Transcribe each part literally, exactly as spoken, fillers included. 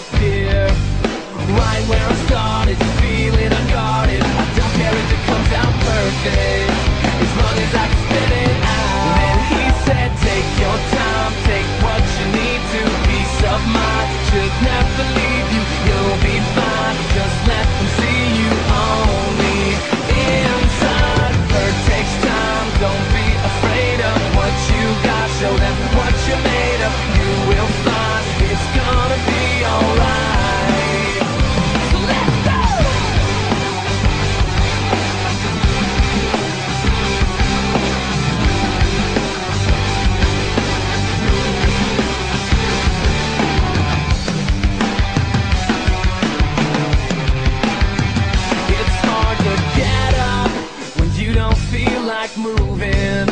up here, right where I started, feeling unguarded. I don't care if it comes out perfect, as long as I can spit it out. Then he said, take your time, take what you need to. Peace of mind should never leave you. You'll be fine, just let them see you only inside. Hurt takes time, don't be afraid of what you got. Show them what you're made of. You will find it's gonna be alright. Moving,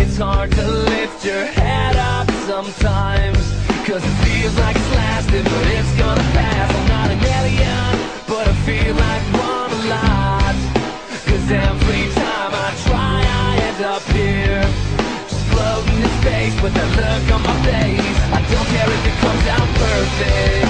it's hard to lift your head up sometimes, cause it feels like it's lasted, but it's gonna pass. I'm not an alien, but I feel like one a lot, cause every time I try I end up here, just floating in space with that look on my face. I don't care if it comes out perfect,